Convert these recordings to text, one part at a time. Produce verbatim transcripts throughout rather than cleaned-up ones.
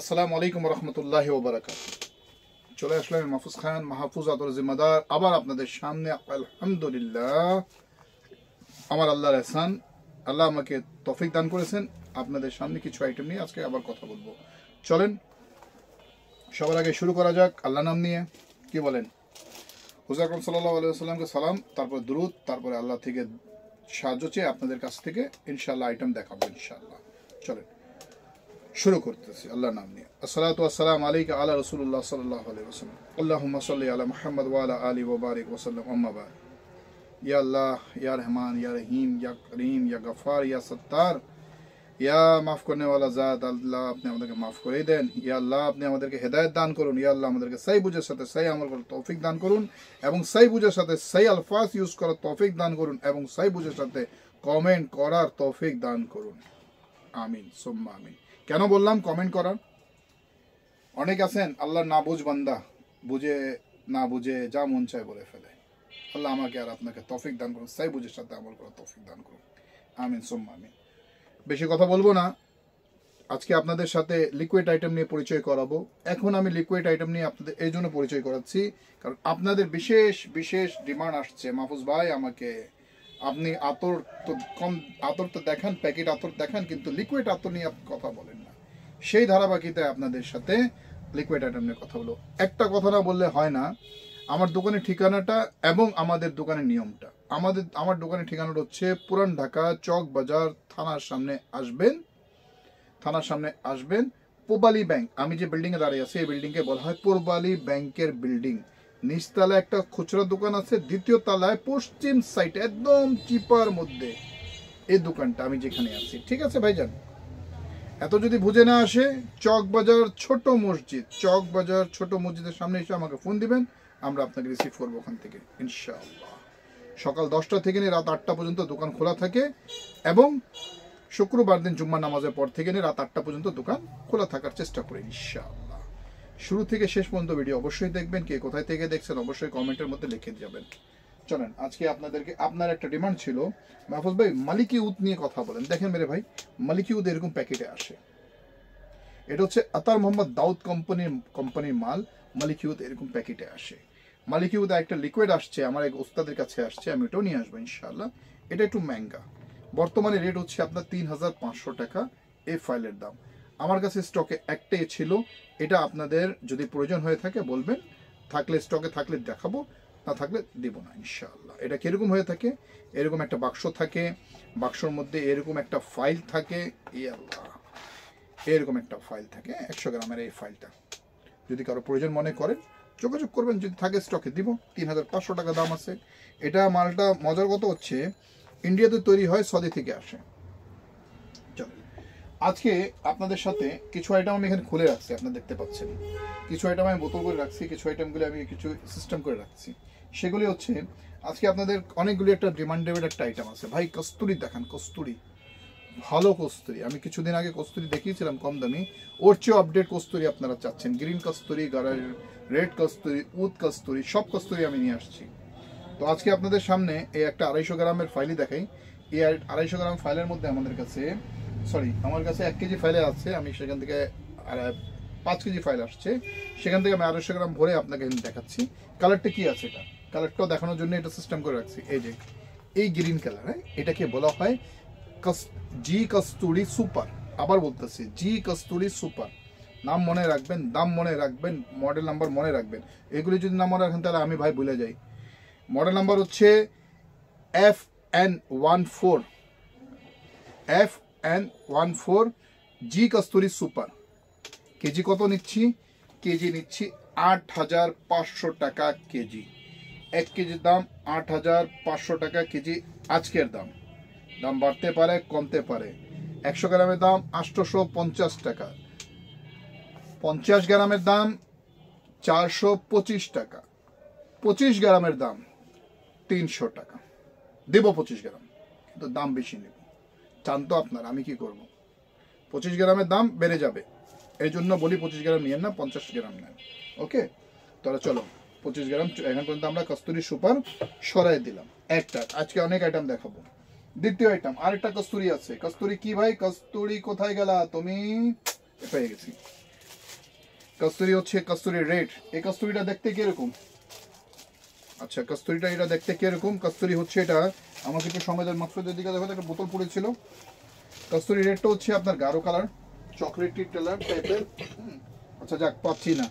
আসসালামু আলাইকুম রহমতুল্লাহি ওয়া বারাকাতুহু। চলে আসলাম মাহফুজ খান মাহফুজ আতর জিম্মাদার আবার আপনাদের সামনে। আলহামদুলিল্লাহ, আমার আল্লাহর এহসান, আল্লাহ আমাকে তৌফিক দান করেছেন আপনাদের সামনে কিছু আইটেম নিয়ে আজকে আবার কথা বলবো। চলেন সবার আগে শুরু করা যাক আল্লাহ নাম নিয়ে। কি বলেন? হুজুর আকরাম সাল্লাল্লাহু আলাইহি ওয়াসাল্লামকে সালাম, তারপর দুরুদ, তারপরে আল্লাহ থেকে সাহায্য চেয়ে আপনাদের কাছ থেকে ইনশাআল্লাহ আইটেম দেখাবো ইনশাআল্লাহ। চলেন শুরু করতেছি আল্লাহর নাম নিয়ে। আসসালাতু ওয়াসসালাম আলাইকা আলা রাসূলুল্লাহ সাল্লাল্লাহু আলাইহি ওয়াসাল্লাম। আল্লাহুম্মা সাল্লি আলা মুহাম্মাদ ওয়া আলা আলি ওয়া বারিক ওয়া সাল্লাম। আম্মা বাদ। ইয়া আল্লাহ, ইয়া রহমান, ইয়া রহিম, ইয়া করিম, ইয়া গফার, ইয়া সত্তার, ইয়া মাফ করনে ওয়ালা জাত। আল্লাহ আপনি আমাদেরকে মাফ করে দেন। ইয়া আল্লাহ আপনি আমাদেরকে হেদায়েত দান করুন। ইয়া আল্লাহ আমাদেরকে সেই বুঝের সাথে সেই আমল করার তৌফিক দান করুন এবং সেই বুঝের সাথে সেই আলফাজ ইউজ করার তৌফিক দান করুন এবং সেই বুঝের সাথে কমেন্ট করার তৌফিক দান করুন। আমিন সুম্মা আমিন। কেন বললাম কমেন্ট করার? অনেক আছেন আল্লাহ না বুঝ বান্দা, বুঝে না বুঝে যা মন চায় বলে ফেলে। আল্লাহ আমাকে আর আপনাকে তৌফিক দান করুন, সেই বুঝের সাথে আমল করার তৌফিক দান করুন। আমিন সুম্মা আমিন। বেশি কথা বলবো না, আজকে আপনাদের সাথে লিকুইড আইটেম নিয়ে পরিচয় করাবো। এখন আমি লিকুইড আইটেম নিয়ে আপনাদের এই জন্য পরিচয় করাচ্ছি কারণ আপনাদের বিশেষ বিশেষ ডিমান্ড আসছে। মাহফুজ ভাই আমাকে আপনি আতর তো কম আতর তো দেখান, প্যাকেট আতর দেখান, কিন্তু লিকুইড আতর নিয়ে আপনি কথা বলেন না। সেই ধারাবাহিকতায় আপনাদের সাথে লিকুইড আইটেম নিয়ে কথা বলবো। একটা কথা না বললে হয় না, আমার দোকানের ঠিকানাটা এবং আমাদের দোকানের নিয়মটা। আমাদের আমার দোকানের ঠিকানাটা হচ্ছে পুরান ঢাকা চক বাজার, থানার সামনে আসবেন, থানার সামনে আসবেন। পূবালী ব্যাংক, আমি যে বিল্ডিংয়ে দাঁড়িয়ে আছি এই বিল্ডিংকে বলা হয় পূবালী ব্যাংকের বিল্ডিং। নিচতলায় একটা খুচরা দোকান আছে, দ্বিতীয় তলায় পশ্চিম সাইড একদম চিপার মধ্যে এই দোকানটা, আমি যেখানে আছি। ঠিক আছে ভাইজান? এত যদি বুঝে না আসে চক বাজার ছোট মসজিদ, চক বাজার ছোট মসজিদের সামনে এসে আমাকে ফোন দিবেন, আমরা আপনাকে রিসিভ করবো ওখান থেকে ইনশাআল্লাহ। সকাল দশটা থেকে নিয়ে রাত আটটা পর্যন্ত দোকান খোলা থাকে এবং শুক্রবার দিন জুম্মা নামাজের পর থেকে নিয়ে রাত আটটা পর্যন্ত দোকান খোলা থাকার চেষ্টা করি ইনশাআল্লাহ। শুরু থেকে শেষ পর্যন্ত ভিডিও অবশ্যই দেখবেন। কে কোথায় থেকে দেখছেন অবশ্যই কমেন্টের মধ্যে লিখে যাবেন। চলেন আজকে আপনাদেরকে আপনার একটা ডিমান্ড ছিল মাহফুজ ভাই মালিকি উদ নিয়ে কথা বলেন। দেখেন মেরে ভাই, মালিকি উদ এরকম প্যাকেটে আসে, এটা হচ্ছে আতার মোহাম্মদ দাউদ কোম্পানির কোম্পানির মাল। মালিকি উদ এরকম প্যাকেটে আসে। মালিকি উদ একটা লিকুইড আসছে, আমার এক ওস্তাদের কাছে আসছে, আমি ওটাও নিয়ে আসবো ইনশাআল্লাহ। এটা একটু ম্যাঙ্গা, বর্তমানে রেট হচ্ছে আপনার তিন হাজার পাঁচশো টাকা এই ফাইলের দাম। আমার কাছে স্টকে একটাই ছিল, এটা আপনাদের যদি প্রয়োজন হয়ে থাকে বলবেন, থাকলে স্টকে থাকলে দেখাবো, না থাকলে দেবো না ইনশাআল্লাহ। এটা কীরকম হয়ে থাকে? এরকম একটা বাক্স থাকে, বাক্সর মধ্যে এরকম একটা ফাইল থাকে। এ আল্লাহ, এরকম একটা ফাইল থাকে একশো গ্রামের। এই ফাইলটা যদি কারো প্রয়োজন মনে করেন যোগাযোগ করবেন, যদি থাকে স্টকে দিব। তিন হাজার পাঁচশো টাকা দাম আছে। এটা মালটা মজার কথা হচ্ছে ইন্ডিয়াতে তৈরি হয়, সৌদি থেকে আসে। আজকে আপনাদের সাথে কিছু আইটেম আমি এখানে খুলে রাখছি, আপনারা দেখতে পাচ্ছেন। কিছু আইটেম আমি বোতল করে রাখছি, কিছু আইটেমগুলো আমি কিছু সিস্টেম করে রাখছি। সেগুলি হচ্ছে আজকে আপনাদের অনেকগুলি একটা ডিমান্ডেবল একটা আইটেম আছে। ভাই কস্তুরি দেখান, কস্তুরি, ভালো কস্তুরি। আমি কিছুদিন আগে কস্তুরি দেখিয়েছিলাম কম দামি, ওর চেয়েও আপডেট কস্তুরি আপনারা চাচ্ছেন। গ্রিন কস্তুরি, গাড়ার রেড কস্তুরি, উদ কস্তুরি, সব কস্তুরি আমি নিয়ে আসছি। তো আজকে আপনাদের সামনে এই একটা আড়াইশো গ্রামের ফাইলই দেখাই। এই আড়াইশো গ্রাম ফাইলের মধ্যে আমাদের কাছে সরি আমার কাছে এক কেজি ফাইলে আছে, আমি সেখান থেকে পাঁচ কেজি ফাইল আসছে, সেখান থেকে আমি আড়াইশো গ্রাম ভরে আপনাকে দেখাচ্ছি। কালারটা কি আছে? এটা কালারটাও দেখানোর জন্য এটা সিস্টেম করে রাখছি। এই যে এই গ্রিন কালার, হ্যাঁ, এটাকে বলা হয় জি কস্তুরি সুপার। আবার বলতেছি জি কস্তুরি সুপার। নাম মনে রাখবেন, দাম মনে রাখবেন, মডেল নাম্বার মনে রাখবেন। এগুলি যদি না মনে রাখেন তাহলে আমি ভাই ভুলে যাই। মডেল নাম্বার হচ্ছে F N one four F N one four G Kasturi super. KG কত নিচ্ছি? কেজি নিচ্ছি আট হাজার পাঁচশো টাকা কেজি। এক কেজির দাম আট হাজার পাঁচশো টাকা কেজি। আজকের দাম দাম বাড়তে পারে, কমতে পারে। একশো গ্রামের দাম আটশোশো পঞ্চাশ টাকা, পঞ্চাশ গ্রামের দাম চারশো পঁচিশ টাকা, পঁচিশ গ্রামের দাম তিনশো টাকা। দেবো পঁচিশ গ্রাম, কিন্তু দাম বেশি নেব। চান তো আপনার, আমি কি করব? পঁচিশ গ্রামের দাম বেড়ে যাবে, এই জন্য বলি পঁচিশ গ্রাম নিয়েন না, পঞ্চাশ গ্রাম নেন। ওকে, তাহলে চলো পঁচিশ গ্রাম। এখন পর্যন্ত আমরা কস্তুরি সুপার সরাই দিলাম একটা, আজকে অনেক আইটেম দেখাবো। দ্বিতীয় আইটেম আরেকটা কস্তুরি আছে। কস্তুরি কি ভাই? কস্তুরি কোথায় গেলা তুমি? পেয়ে গেছি। कस्तूरी होच्छे कस्तूरी रेड। এই কস্তুরীটা দেখতে কি রকম? আচ্ছা কস্তুরীটা এটা দেখতে কি রকম? কস্তুরী হচ্ছে এটা আমাদের কি সমাজের মাত্রদের দিকে দেখো একটা বোতল পড়েছিল। কস্তুরী রেডটা হচ্ছে আপনার গাঢ় কালার, চকলেটি কালার টাইপের। আচ্ছা যাক পাচ্ছি না,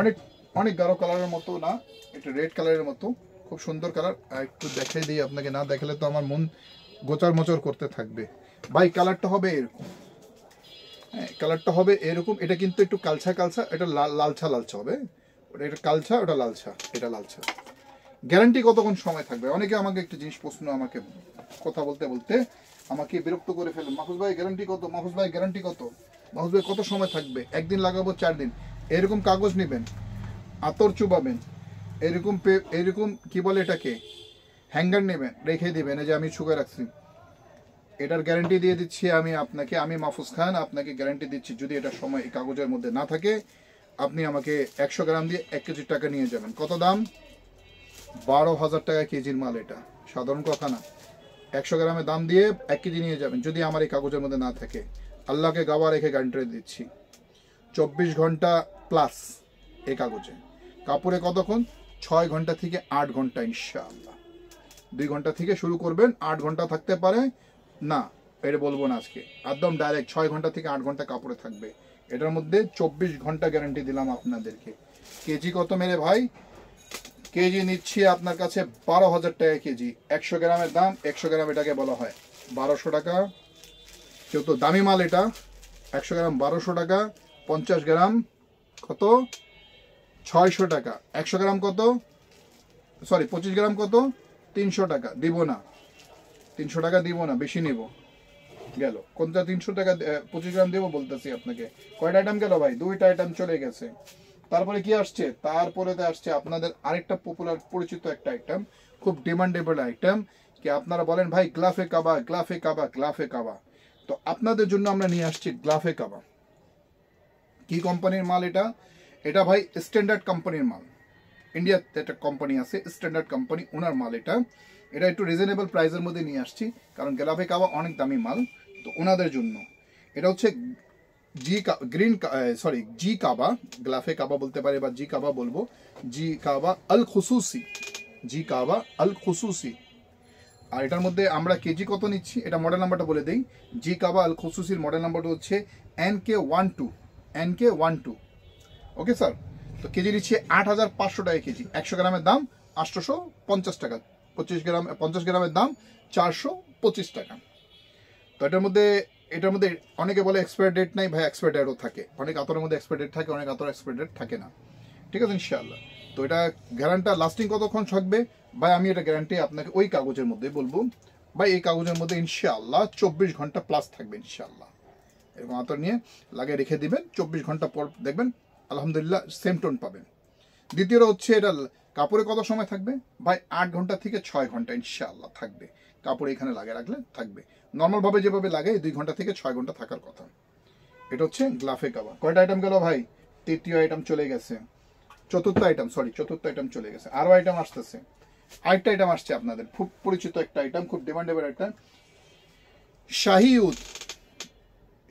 অনেক অনেক গাঢ় কালারের মতো না, এটা রেড কালারের মতো, খুব সুন্দর কালার। একটু দেখাই দিই আপনাকে, না দেখালে তো আমার মন গোচর মোচর করতে থাকবে। ভাই কালারটা হবে এরকম, হ্যাঁ কালারটা হবে এরকম। এটা কিন্তু একটু কালছা কালছা, এটা লালছা লালছা হবে, ওটা এটা কালছা, ওটা লালছা, এটা লালছা। গ্যারান্টি কতক্ষণ সময় থাকবে? অনেকে আমাকে একটা জিনিস প্রশ্ন, আমাকে কথা বলতে বলতে আমাকে বিরক্ত করে ফেলেন, মাহফুজ ভাই গ্যারান্টি কত, মাহফুজ ভাই গ্যারান্টি কত, মাহফুজ ভাই কত সময় থাকবে, একদিন লাগাবো চার দিন। এরকম কাগজ নেবেন, আতর চুবাবেন, এরকম এরকম কি বলে এটাকে হ্যাঙ্গার নেবেন, রেখে দেবেন। এই যে আমি শুকিয়ে রাখছি, এটার গ্যারান্টি দিয়ে দিচ্ছি আমি আপনাকে, আমি মাহফুজ খান আপনাকে গ্যারান্টি দিচ্ছি। যদি এটা সময় এই কাগজের মধ্যে না থাকে, আপনি আমাকে একশো গ্রাম দিয়ে এক কেজি টাকা নিয়ে যাবেন। কত দাম? বারো হাজার টাকা কেজির মাল, এটা সাধারণ কথা না। একশো গ্রামের দাম দিয়ে এক কেজি নিয়ে যাবেন যদি আমার এই কাগজের মধ্যে না থাকে। আল্লাহকে গাওয়া রেখে গ্যারান্টি দিচ্ছি, চব্বিশ ঘন্টা প্লাস এই কাগজে। কাপড়ে কতক্ষণ? ছয় ঘন্টা থেকে আট ঘন্টা ইনশাআল্লাহ। দুই ঘন্টা থেকে শুরু করবেন, আট ঘন্টা থাকতে পারে না, এটা বলবো না আজকে, একদম ডাইরেক্ট ছয় ঘন্টা থেকে আট ঘন্টা কাপড়ে থাকবে। এটার মধ্যে চব্বিশ ঘন্টা গ্যারান্টি দিলাম আপনাদেরকে। কেজি কত মেরে ভাই? কেজি নিচ্ছি আপনার কাছে বারো হাজার টাকা কেজি, একশো গ্রামের দাম। একশো গ্রাম এটাকে বলা হয় বারোশো টাকা, যেহেতু দামি মাল এটা। একশো গ্রাম বারোশো টাকা, পঞ্চাশ গ্রাম কত? ছয়শো টাকা। একশো গ্রাম কত? সরি পঁচিশ গ্রাম কত? তিনশো টাকা। দিব না, তিনশো টাকা দিব না, বেশি নেব। গেল কোনটা? তিনশো টাকা পঁচিশ গ্রাম দেবো বলতেছি আপনাকে। কয়টা আইটেম গেল ভাই? দুইটা আইটেম চলে গেছে। তারপরে কি আসছে? তারপরে তো আসছে আপনাদের আরেকটা পপুলার পরিচিত একটা আইটেম, খুব ডিমান্ডেবল আইটেম, কি আপনারা বলেন ভাই গ্লাফে কাবা, গ্লাফে কাবা, গ্লাফে কাবা। তো আপনাদের জন্য আমরা নিয়ে আসছি গ্লাফে কাবা। কি কোম্পানির মাল এটা? এটা ভাই স্ট্যান্ডার্ড কোম্পানির মাল, ইন্ডিয়াতে একটা কোম্পানি আছে স্ট্যান্ডার্ড কোম্পানি, ওনার মাল এটা। এটা একটু রিজনেবল প্রাইসের মধ্যে নিয়ে আসছি, কারণ গ্লাফে কাবা অনেক দামি মাল, তো ওনাদের জন্য। এটা হচ্ছে জি গ্রিন সরি জি কাবা, গ্লাফে কাবা বলতে পারে বা জি কাবা বলবো, জি কাবা আল খুসুসি, জি কাবা আল খুসুসি। আর এটার মধ্যে আমরা কেজি কত নিচ্ছি? এটা মডেল নাম্বারটা বলে দিই, জি কাবা আল খুসুসির মডেল নাম্বারটা হচ্ছে N K one two, N K one two. Okay sir, তো কেজি নিচ্ছি আট হাজার পাঁচশো টাকা কেজি। একশো গ্রামের দাম আটশোশো পঞ্চাশ টাকা, পঁচিশ গ্রাম পঞ্চাশ গ্রামের দাম চারশো পঁচিশ টাকা। তো এটার মধ্যে এটার মধ্যে অনেকে বলে এক্সপায়ার ডেট নাই, ভাই এক্সপায়ার ডেটও থাকে, অনেক আতরের মধ্যে এক্সপায়ার ডেট থাকে, অনেক আতর এক্সপায়ার ডেট থাকে না। ঠিক আছে ইনশাআল্লাহ। তো এটা গ্যারান্টি লাস্টিং কতক্ষণ থাকবে ভাই? আমি এটা গ্যারান্টি আপনাকে ওই কাগজের মধ্যে বলবো ভাই, এই কাগজের মধ্যে ইনশাআল্লাহ চব্বিশ ঘন্টা প্লাস থাকবে ইনশাআল্লাহ। এরকম আতর নিয়ে লাগিয়ে রেখে দিবেন, চব্বিশ ঘন্টা পর দেখবেন আলহামদুলিল্লাহ সেম টোন পাবেন। দ্বিতীয়টা হচ্ছে এটা কাপড়ে কত সময় থাকবে ভাই? আট ঘন্টা থেকে ছয় ঘন্টা ইনশাআল্লাহ থাকবে, কাপড়ে এখানে লাগিয়ে রাখলে থাকবে। নর্মালভাবে যেভাবে লাগে দুই ঘন্টা থেকে ছয় ঘন্টা থাকার কথা। এটা হচ্ছে গ্লাফে কাবা। কয়টা আইটেম গেল ভাই? তৃতীয় আইটেম চলে গেছে, চতুর্থ আইটেম সরি চতুর্থ আইটেম চলে গেছে। আরও আইটেম আসতেছে, আরেকটা আইটেম আসছে আপনাদের খুব পরিচিত একটা আইটেম, খুব ডিমান্ডেবল একটা, শাহি উদ।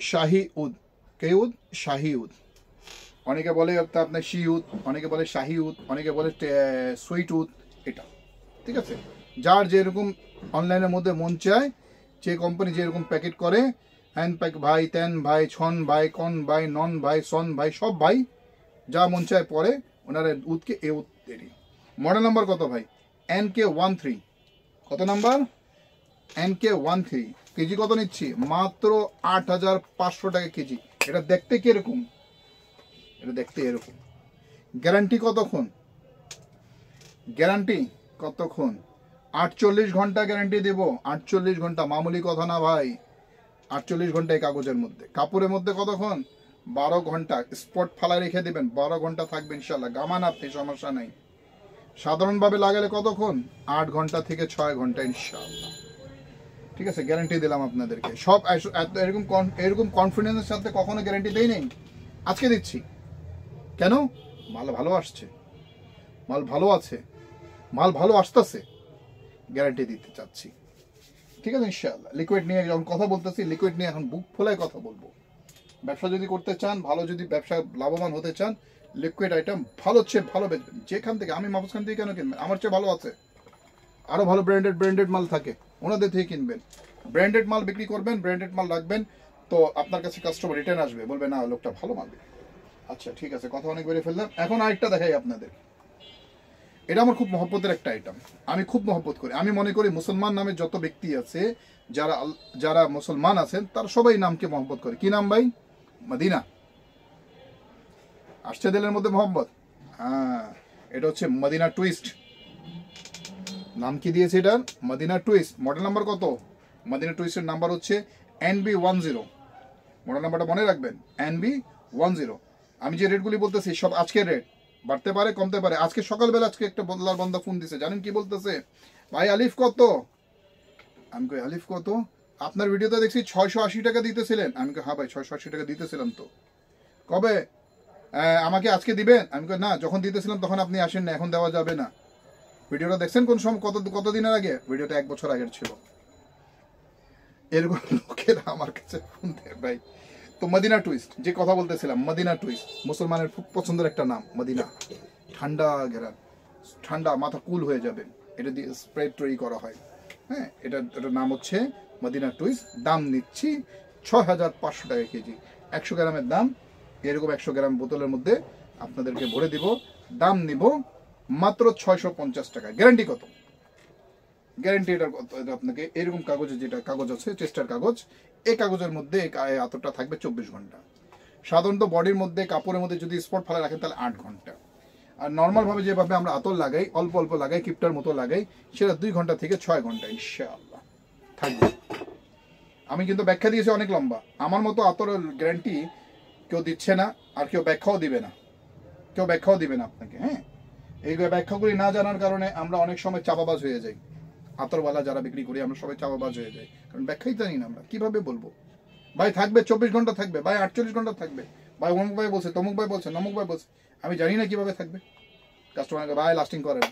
শাহি উদ, কে উদ? শাহি উদ। অনেকে বলে আপনার শি উদ, অনেকে বলে শাহি উদ, অনেকে বলে সুইট উদ। এটা ঠিক আছে, যার যেরকম অনলাইনের মধ্যে মন চায়, যে কোম্পানি যেরকম প্যাকেট করে, হ্যান প্যাক ভাই, ত্যান ভাই, ছন ভাই, কন ভাই, নন ভাই, সন ভাই, সব ভাই, যা মন চায় পরে ওনারা উদকে এ উদ দেরি। মডেল নাম্বার কত ভাই? N K one three. কত number? N K one three. KG কত নিচ্ছি? মাত্র আট হাজার পাঁচশো টাকা কেজি। এটা দেখতে কিরকম? এটা দেখতে এরকম। গ্যারান্টি কতক্ষণ? গ্যারান্টি কতক্ষণ? আটচল্লিশ ঘন্টা গ্যারান্টি দেব। আটচল্লিশ ঘন্টা মামুলি কথা না ভাই, আটচল্লিশ ঘন্টা এই কাগজের মধ্যে। কাপড়ের মধ্যে কতক্ষণ? বারো ঘন্টা। স্পট ফালায় রেখে দেবেন, বারো ঘন্টা থাকবে ইনশাল্লাহ, গামান আপনি সমস্যা নাই। সাধারণভাবে লাগালে কতক্ষণ? আট ঘন্টা থেকে ছয় ঘন্টা ইনশাল্লাহ। ঠিক আছে, গ্যারান্টি দিলাম আপনাদেরকে সব। এরকম এরকম কনফিডেন্সের সাথে কখনো গ্যারান্টি দেই নাই, আজকে দিচ্ছি। কেন? মাল ভালো আসছে, মাল ভালো আছে, মাল ভালো আসতেছে, গ্যারান্টি দিতে চাচ্ছি। ঠিক আছে ইনশাআল্লাহ। লিকুইড নিয়ে যখন কথা বলতেছি, লিকুইড নিয়ে এখন বুক ফোলায় কথা বলবো। ব্যবসা যদি করতে চান, ভালো যদি ব্যবসা লাভবান হতে চান, লিকুইড আইটেম ভালো চেয়ে ভালো বেচবেন। যেখান থেকে আমি মাহফুজ খান থেকে কেন কিনবেন, আমার চেয়ে ভালো আছে, আরও ভালো ব্র্যান্ডেড ব্র্যান্ডেড মাল থাকে, ওনাদের থেকে কিনবেন। ব্র্যান্ডেড মাল বিক্রি করবেন, ব্র্যান্ডেড মাল রাখবেন, তো আপনার কাছে কাস্টমার রিটার্ন আসবে, বলবে না লোকটা ভালো মাল। আচ্ছা ঠিক আছে, কথা অনেক বেরিয়ে ফেললাম। এখন আরেকটা দেখাই আপনাদের, এটা আমার খুব মহব্বতের একটা আইটেম, আমি খুব মহব্বত করি। আমি মনে করি মুসলমান নামে যত ব্যক্তি আছে, যারা যারা মুসলমান আছেন, তারা সবাই নামকে মহব্বত করে। কি নাম ভাই? মদিনা। আসছে দিলের মধ্যে মহব্বত। হ্যাঁ, এটা হচ্ছে মদিনা টুইস্ট। নাম কি দিয়েছে এটার? মদিনা টুইস্ট। মডেল নাম্বার কত? মদিনা টুইস্টের নাম্বার হচ্ছে N B one zero. Model নাম্বারটা মনে রাখবেন, এন বি ওয়ান জিরো। আমি যে রেটগুলি বলতেছি সব আজকের রেট, বাড়তে পারে কমতে পারে। আজকে সকালবেলা আজকে একটা বদলার বন্ধা ফোন দিছে, জানেন কি বলতেছে? ভাই আলিফ কত? আমি কই আলিফ কত? আপনার ভিডিওতে দেখছি ছয়শো আশি টাকা দিতেছিলেন। আমি কই হ্যাঁ ভাই ছয়শো আশি টাকা দিতেছিলাম, তো কবে আমাকে আজকে দিবেন? আমি কই না, যখন দিতেছিলাম তখন আপনি আসেন না, এখন দেওয়া যাবে না। ভিডিওটা দেখছেন কোন সময়, কত কতদিনের আগে? ভিডিওটা এক বছর আগের ছিল। এরকম লোকেরা আমার কাছে ফোন দেয় ভাই। তো মদিনা টুইস্ট, যে কথা বলতেছিলাম, মদিনা টুইস্ট মুসলমানের খুব পছন্দের একটা নাম। মদিনা ঠান্ডা গেরান, ঠান্ডা মাথা কুল হয়ে যাবে, এটা দিয়ে স্প্রেড তৈরি করা হয়। হ্যাঁ, এটা এটার নাম হচ্ছে মদিনা টুইস্ট। দাম নিচ্ছি ছয় হাজার পাঁচশো টাকা কেজি, একশো গ্রামের দাম। এরকম একশো গ্রাম বোতলের মধ্যে আপনাদেরকে ভরে দিব। দাম নিব মাত্র ছয়শো পঞ্চাশ টাকা। গ্যারান্টি কত? গ্যারান্টি এটা আপনাকে এরকম কাগজে, যেটা কাগজ আছে চেষ্টার কাগজ, এই কাগজের মধ্যে আতরটা থাকবে চব্বিশ ঘন্টা। সাধারণত বডির মধ্যে, কাপড়ের মধ্যে যদি স্পট ফেলে রাখেন তাহলে আট ঘন্টা। আর নর্মালভাবে যেভাবে আমরা আতর লাগাই, অল্প অল্প লাগাই, কিপটার মতো লাগাই, সেটা দুই ঘন্টা থেকে ছয় ঘন্টা ইনশাআল্লাহ থাকবে। আমি কিন্তু ব্যাখ্যা দিয়েছি অনেক লম্বা। আমার মতো আতরের গ্যারান্টি কেউ দিচ্ছে না, আর কেউ ব্যাখ্যাও দিবে না, কেউ ব্যাখ্যাও দিবে না আপনাকে। হ্যাঁ, এই ব্যাখ্যাগুলি না জানার কারণে আমরা অনেক সময় চাপাবাজ হয়ে যাই। আতরওয়ালা যারা বিক্রি করি আমরা সবাই চাপাবাজ হয়ে যাই, কারণ ব্যাখ্যাই জানি না। আমরা কিভাবে বলবো ভাই থাকবে চব্বিশ ঘন্টা, থাকবে ভাই আটচল্লিশ ঘন্টা, থাকবে ভাই অমুক ভাই বলছে, তমুক ভাই বলছে, নমুক ভাই বলছে, আমি জানি না কিভাবে থাকবে। কাস্টমারকে ভাই লাস্টিং করে না,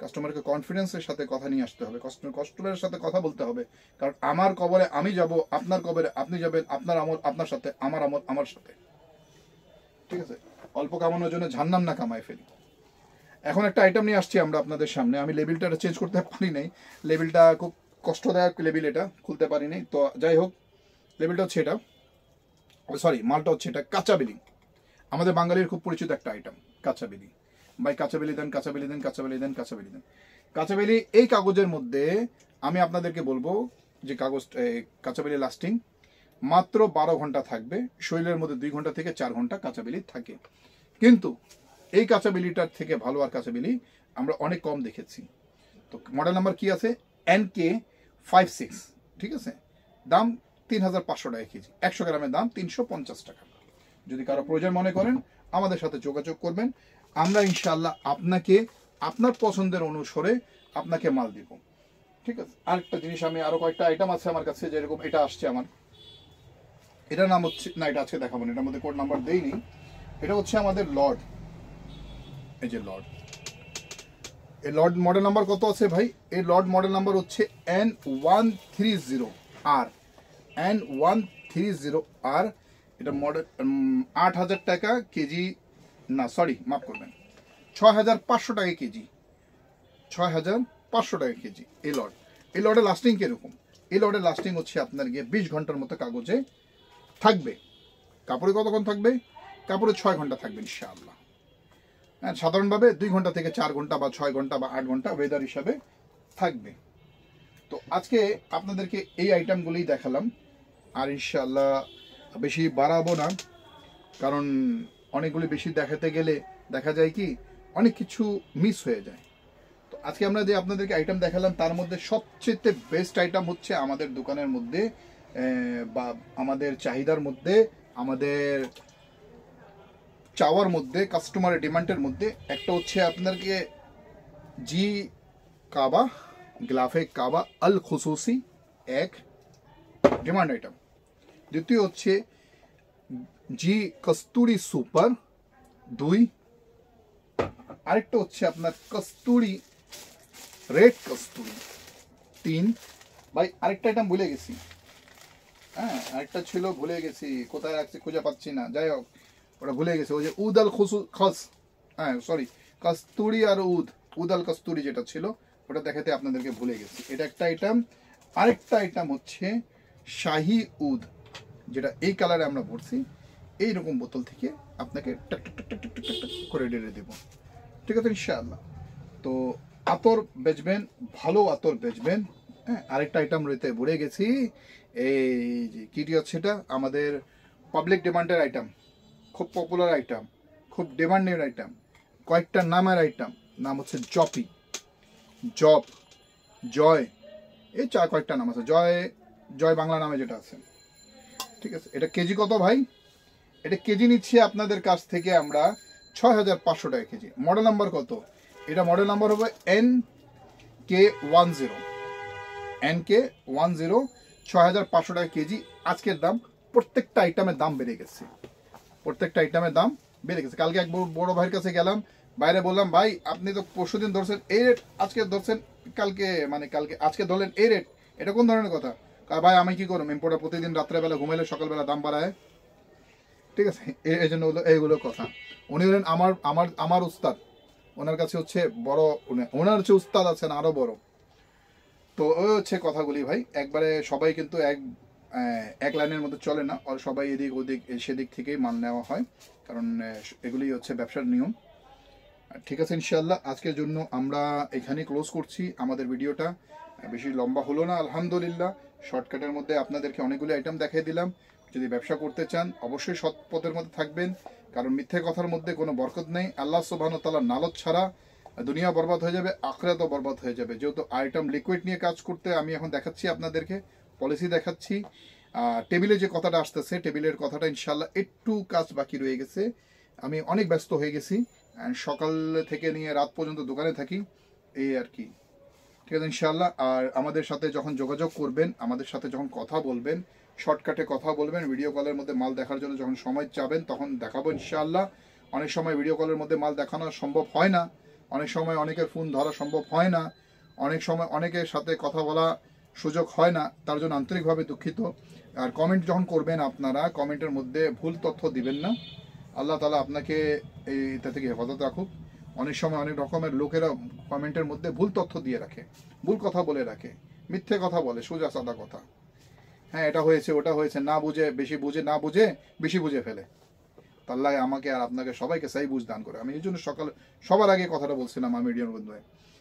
কাস্টমারকে কনফিডেন্সের সাথে কথা নিয়ে আসতে হবে, কাস্টমারের সাথে কথা বলতে হবে। কারণ আমার কবরে আমি যাব, আপনার কবরে আপনি যাবেন, আপনার আমল আপনার সাথে, আমার আমল আমার সাথে। ঠিক আছে, অল্প কামানোর জন্য জাহান্নাম না কামায় ফেলি। এখন একটা আইটেম নিয়ে আসছি আমরা আপনাদের সামনে। আমি লেবেলটা চেঞ্জ করতে পারি নাই, লেবেলটা খুব কষ্টদায়ক লেবেল, এটা খুলতে পারি নাই। তো যাই হোক, লেবেলটা হচ্ছে এটা, সরি মালটা হচ্ছে এটা, কাঁচা বেলি। আমাদের বাঙালির খুব পরিচিত একটা আইটেম কাঁচা বেলি। ভাই কাঁচা বেলি দেন, কাঁচা বেলি দেন, কাঁচা বেলি দেন, কাঁচা বেলি দেন, কাঁচা বেলি। এই কাগজের মধ্যে আমি আপনাদেরকে বলবো যে কাগজ কাঁচা বেলি লাস্টিং মাত্র বারো ঘন্টা থাকবে। শরীরের মধ্যে দুই ঘন্টা থেকে চার ঘন্টা কাঁচা বেলি থাকে, কিন্তু এই কাঁচা বেলিটার থেকে ভালো আর কাঁচা বেলি আমরা অনেক কম দেখেছি। তো মডেল নাম্বার কি আছে? N K five six. ঠিক আছে, দাম তিন হাজার পাঁচশো টাকা কেজি, একশো গ্রামের দাম তিনশো পঞ্চাশ টাকা। যদি কারো প্রয়োজন মনে করেন আমাদের সাথে যোগাযোগ করবেন, আমরা ইনশাআল্লাহ আপনাকে আপনার পছন্দের অনুসারে আপনাকে মাল দিব। ঠিক আছে, আরেকটা জিনিস, আমি আরও কয়েকটা আইটেম আছে আমার কাছে, যেরকম এটা আসছে আমার, এটার নাম হচ্ছে না, এটা আজকে দেখাবো না, এটার মধ্যে কোড নাম্বার দেইনি। এটা হচ্ছে আমাদের লর্ড, এই যে লর্ড, এই লর্ড মডেল নাম্বার কত আছে ভাই? এই লর্ড মডেল নাম্বার হচ্ছে N one three zero R, N one three zero R. এটা মডেল আট হাজার টাকা কেজি, না সরি মাফ করবেন, ছয় হাজার পাঁচশো টাকা কেজি, ছয় হাজার পাঁচশো টাকা কেজি এই লর্ড। এই লর্ডের লাস্টিং কীরকম? এই লর্ডের লাস্টিং হচ্ছে আপনার গিয়ে বিশ ঘন্টার মতো কাগজে থাকবে। কাপড়ে কতক্ষণ থাকবে? কাপড়ে ছয় ঘন্টা থাকবে ইনশাআল্লাহ। হ্যাঁ, সাধারণভাবে দুই ঘন্টা থেকে চার ঘন্টা বা ছয় ঘন্টা বা আট ঘন্টা ওয়েদার হিসাবে থাকবে। তো আজকে আপনাদেরকে এই আইটেমগুলোই দেখালাম, আর ইনশাআল্লাহ বেশি বাড়াবো না, কারণ অনেকগুলি বেশি দেখাতে গেলে দেখা যায় কি অনেক কিছু মিস হয়ে যায়। তো আজকে আমরা যে আপনাদেরকে আইটেম দেখালাম, তার মধ্যে সবচেয়ে বেস্ট আইটেম হচ্ছে আমাদের দোকানের মধ্যে বা আমাদের চাহিদার মধ্যে, আমাদের চাওয়ার মধ্যে, কাস্টমারের ডিমান্ডের মধ্যে একটা হচ্ছে আপনাকে জি কাবা গ্লাফে কাবা আল খুসুসি, এক ডিমান্ড আইটেম। দ্বিতীয় হচ্ছে জি কস্তুরি সুপার, দুই। আরেকটা হচ্ছে আপনার কস্তুরি রেড কস্তুরি, তিন। ভাই আরেকটা আইটেম ভুলে গেছি, হ্যাঁ আরেকটা ছিল ভুলে গেছি কোথায় রাখছি খুঁজে পাচ্ছি না, যাই হোক ওটা ভুলে গেছি। ওই যে উদ আল খুসু খস হ্যাঁ সরি কস্তুরি আর উদ উদ আল কস্তুরি যেটা ছিল ওটা দেখাতে আপনাদেরকে ভুলে গেছি। এটা একটা আইটেম। আরেকটা আইটেম হচ্ছে শাহি উদ, যেটা এই কালারে আমরা ভরছি। এইরকম বোতল থেকে আপনাকে টাক টাক টাক টাক টাক করে ঢেলে দেবো, ঠিক আছে ইনশাআল্লাহ। তো আতর বেচবেন, ভালো আতর বেচবেন। হ্যাঁ আরেকটা আইটেম রয়েছে ভুলে গেছি, এই যে কিটি হচ্ছে এটা আমাদের পাবলিক ডিমান্ডের আইটেম, খুব পপুলার আইটেম, খুব ডিমান্ডের আইটেম, কয়েকটা নামের আইটেম। নাম হচ্ছে জপি, জব, জয়, এই চার কয়েকটা নাম আছে, জয় জয় বাংলা নামে যেটা আছে, ঠিক আছে। এটা কেজি কত ভাই? এটা কেজি নিচ্ছি আপনাদের কাছ থেকে আমরা ছয় হাজার পাঁচশো টাকা কেজি। মডেল নাম্বার কত? এটা মডেল নাম্বার হবে N K one zero N K one zero ছয় হাজার পাঁচশো টাকা কেজি আজকের দাম। প্রত্যেকটা আইটেমের দাম বেড়ে গেছে, প্রত্যেকটা আইটেমের দাম বেড়ে গেছে। কালকে এক বড় ভাইয়ের কাছে গেলাম, বাইরে বললাম ভাই আপনি তো পরশু দিন ধরছেন এই রেট, আজকে ধরছেন কালকে মানে কালকে আজকে ধরলেন এই রেট, এটা কোন ধরনের কথা? আর ভাই আমি কি করবো, ইম্পোর্টার প্রতিদিন রাত্রেবেলা ঘুমাইলে সকালবেলা দাম বাড়ায়, ঠিক আছে। এই জন্য এইগুলো কথা। উনি হলেন আমার আমার আমার উস্তাদ, ওনার কাছে হচ্ছে বড়, ওনার হচ্ছে উস্তাদ আছেন আরও বড়। তো ওই হচ্ছে কথাগুলি ভাই। একবারে সবাই কিন্তু এক এক লাইনের মধ্যে চলে না, আর সবাই এদিক ওদিক সেদিক থেকেই মাল নেওয়া হয়, কারণ এগুলি হচ্ছে ব্যবসার নিয়ম, ঠিক আছে ইনশাআল্লাহ। আজকের জন্য আমরা এখানে ক্লোজ করছি আমাদের ভিডিওটা, বেশি লম্বা হলো না আলহামদুলিল্লাহ। শর্টকাটের মধ্যে আপনাদেরকে অনেকগুলো আইটেম দেখিয়ে দিলাম। যদি ব্যবসা করতে চান অবশ্যই সৎ পথের মধ্যে থাকবেন, কারণ মিথ্যে কথার মধ্যে কোনো বরকত নেই। আল্লাহ সুবহানাহু ওয়া তাআলার নালত ছাড়া দুনিয়া বরবাদ হয়ে যাবে, আখিরাতও বরবাদ হয়ে যাবে। যেহেতু আইটেম লিকুইড নিয়ে কাজ করতে আমি এখন দেখাচ্ছি আপনাদেরকে, পলিসি দেখাচ্ছি। টেবিলে যে কথাটা আসতেছে, টেবিলের কথাটা ইনশাআল্লাহ একটু কাজ বাকি রয়ে গেছে। আমি অনেক ব্যস্ত হয়ে গেছি, সকাল থেকে নিয়ে রাত পর্যন্ত দোকানে থাকি এই আর কি, ঠিক আছে ইনশাআল্লাহ। আর আমাদের সাথে যখন যোগাযোগ করবেন, আমাদের সাথে যখন কথা বলবেন, শর্টকাটে কথা বলবেন, ভিডিও কলের মধ্যে মাল দেখার জন্য যখন সময় চাবেন তখন দেখাবো ইনশাআল্লাহ। অনেক সময় ভিডিও কলের মধ্যে মাল দেখানো সম্ভব হয় না, অনেক সময় অনেকের ফোন ধরা সম্ভব হয় না, অনেক সময় অনেকের সাথে কথা বলা সুযোগ হয় না, তার জন্য আন্তরিকভাবে দুঃখিত। আর কমেন্ট যখন করবেন আপনারা, কমেন্টের মধ্যে ভুল তথ্য দিবেন না। আল্লাহ তাআলা আপনাকে এইটা থেকে হেফাজত রাখুক। অনেক সময় অনেক রকমের লোকেরা কমেন্টের মধ্যে ভুল তথ্য দিয়ে রাখে, ভুল কথা বলে রাখে, মিথ্যে কথা বলে, সোজা সাদা কথা। হ্যাঁ এটা হয়েছে ওটা হয়েছে, না বুঝে বেশি বুঝে, না বুঝে বেশি বুঝে ফেলে। আল্লাহ আমাকে আর আপনাকে সবাইকে সেই বুঝ দান করে। আমি এই জন্য সকাল সবার আগে কথাটা বলছিলাম আমি ভিডিওর মধ্যে।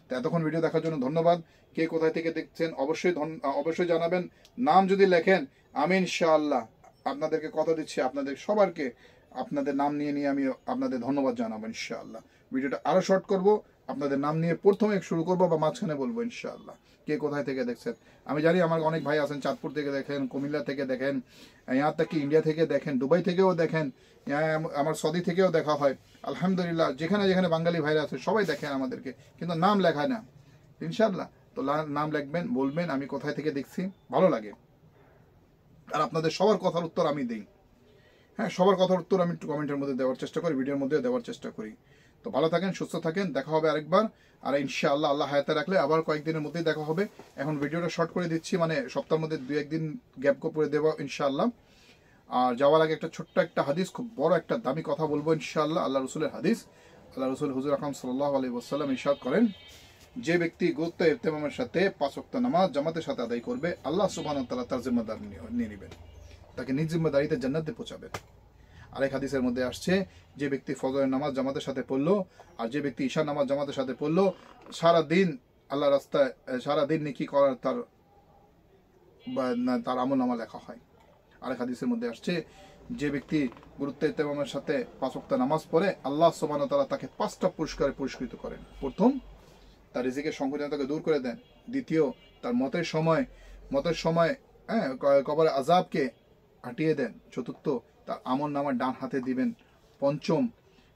তো এতক্ষণ ভিডিও দেখার জন্য ধন্যবাদ। কে কোথায় থেকে দেখছেন অবশ্যই অবশ্যই জানাবেন। নাম যদি লেখেন আমি ইনশাআল্লাহ আপনাদেরকে কথা দিচ্ছি, আপনাদের সবারকে আপনাদের নাম নিয়ে নিয়ে আমি আপনাদের ধন্যবাদ জানাবো ইনশাআল্লাহ। ভিডিওটা আরও শর্ট করব, আপনাদের নাম নিয়ে প্রথমে শুরু করবো বা মাঝখানে বলবো ইনশাআল্লাহ কে কোথায় থেকে দেখছেন। আমি জানি আমার অনেক ভাই আছেন, চাঁদপুর থেকে দেখেন, কুমিল্লা থেকে দেখেন, ইয়ার থেকে ইন্ডিয়া থেকে দেখেন, দুবাই থেকেও দেখেন, আমার সৌদি থেকেও দেখা হয় আলহামদুলিল্লাহ। যেখানে যেখানে বাঙালি ভাইরা আছে সবাই দেখেন আমাদেরকে, কিন্তু নাম লেখায় না ইনশাআল্লাহ। তো নাম লিখবেন, বলবেন আমি কোথায় থেকে দেখছি, ভালো লাগে। আর আপনাদের সবার কথার উত্তর আমি দিই, হ্যাঁ সবার কথার উত্তর আমি কমেন্টের মধ্যে দেওয়ার চেষ্টা করি, ভিডিওর মধ্যে দেওয়ার চেষ্টা করি। তো ভালো থাকেন, সুস্থ থাকেন, দেখা হবে আরেকবার। আর ইনশাআল্লাহ আল্লাহ হায়াতে রাখলে আবার কয়েকদিনের মধ্যেই দেখা হবে। এখন ভিডিওটা শর্ট করে দিচ্ছি, মানে সপ্তাহের মধ্যে দু একদিন গ্যাপ করে দেবো ইনশাআল্লাহ। আর যাওয়ার আগে একটা ছোট্ট একটা হাদিস, খুব বড় একটা দামি কথা বলবো ইনশাআল্লাহ। আল্লাহ রসুলের হাদিস, আল্লাহ রসুল হুজুর আকরাম সাল্লাল্লাহু আলাইহি ওয়াসাল্লাম ইরশাদ করেন, যে ব্যক্তি গুরুত্ব ইহতেমামের সাথে পাঁচ ওয়াক্ত নামাজ জামাতের সাথে আদায় করবে, আল্লাহ সুবহানাহু ওয়া তাআলা তার জিম্মাদারি নিয়ে নেবেন, তাকে নিজ জিম্মাদারিতে জান্নাতে পৌঁছাবেন। আরেক হাদিসের মধ্যে আসছে, যে ব্যক্তি ফজরের নামাজ জামাতের সাথে পড়লো আর যে ব্যক্তি ঈশার নামাজ জামাতের সাথে পড়লো, সারা দিন আল্লাহ রাস্তায় সারা দিন নেকি করার তার তার আমলনামা লেখা হয়। আরেক হাদিসের মধ্যে আসছে, যে ব্যক্তি গুরুত্ব ইমামের সাথে পাঁচ ওয়াক্ত নামাজ পড়ে, আল্লাহ সুবহানাহু ওয়া তাআলা তাকে পাঁচটা পুরস্কারে পুরস্কৃত করেন। প্রথম, তার রিজিকের সংকীর্ণতাকে দূর করে দেন। দ্বিতীয়, তার মতের সময় মতের সময় হ্যাঁ কবরের আযাবকে হাঁটিয়ে দেন। চতুর্থ, তার আমল নামা ডান হাতে দিবেন। পঞ্চম,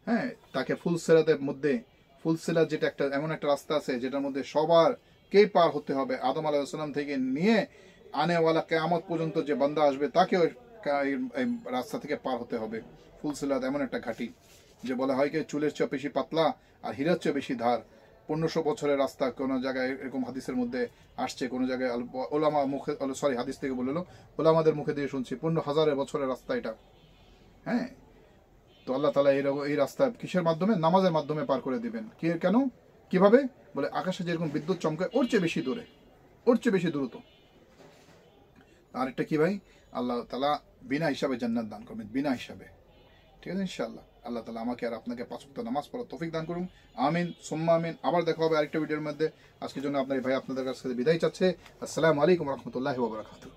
হ্যাঁ তাকে ফুল সিরাতের মধ্যে, ফুল সিরাত যেটা একটা এমন একটা রাস্তা আছে যেটার মধ্যে সবারকেই পার হতে হবে, আদম আলাইহিস সালাম থেকে নিয়ে আনেওয়ালা কিয়ামত পর্যন্ত যে বান্দা আসবে তাকে এই রাস্তা থেকে পার হতে হবে। ফুল সিরাত এমন একটা ঘাঁটি যে বলা হয় কি চুলের চেয়ে বেশি পাতলা আর হীরার চেয়ে বেশি ধার। पंद्रशो बचर रास्ता को जगह एरकम हादिसर मध्य आसছে কোনো জায়গায় ওলামা মুখে সরি হাদিস থেকে বললো ওলামাদের মুখে দিয়ে শুনছি पंद्रह হাজার বছরের রাস্তা এটা। হ্যাঁ, তো আল্লাহ তাআলা এই এই রাস্তা কিসের মাধ্যমে নামাজের মাধ্যমে পার করে দিবেন। কি কেন কিভাবে বলে আকাশে যেরকম বিদ্যুৎ চমকায় ওর চেয়ে বেশি দূরে ওর চেয়ে বেশি দূরত্ব। আরেকটা কি ভাই আল্লাহ তাআলা বিনা হিসাবে জান্নাত দান করবেন বিনা হিসাবে। ঠিক আছে ইনশাআল্লাহ আল্লাহ তাআলা আমাকে আর আপনাকে পাঁচ ওয়াক্ত নামাজ পড়ার তৌফিক দান করুন। আমিন সুম্মা আমিন। আবার দেখা হবে আরেকটা ভিডিওর মধ্যে। আজকের জন্য আপনার ভাই আপনাদের কাছে বিদায় চাচ্ছে। আসসালামু আলাইকুম ওয়া রাহমাতুল্লাহি ওয়া বারাকাতুহু।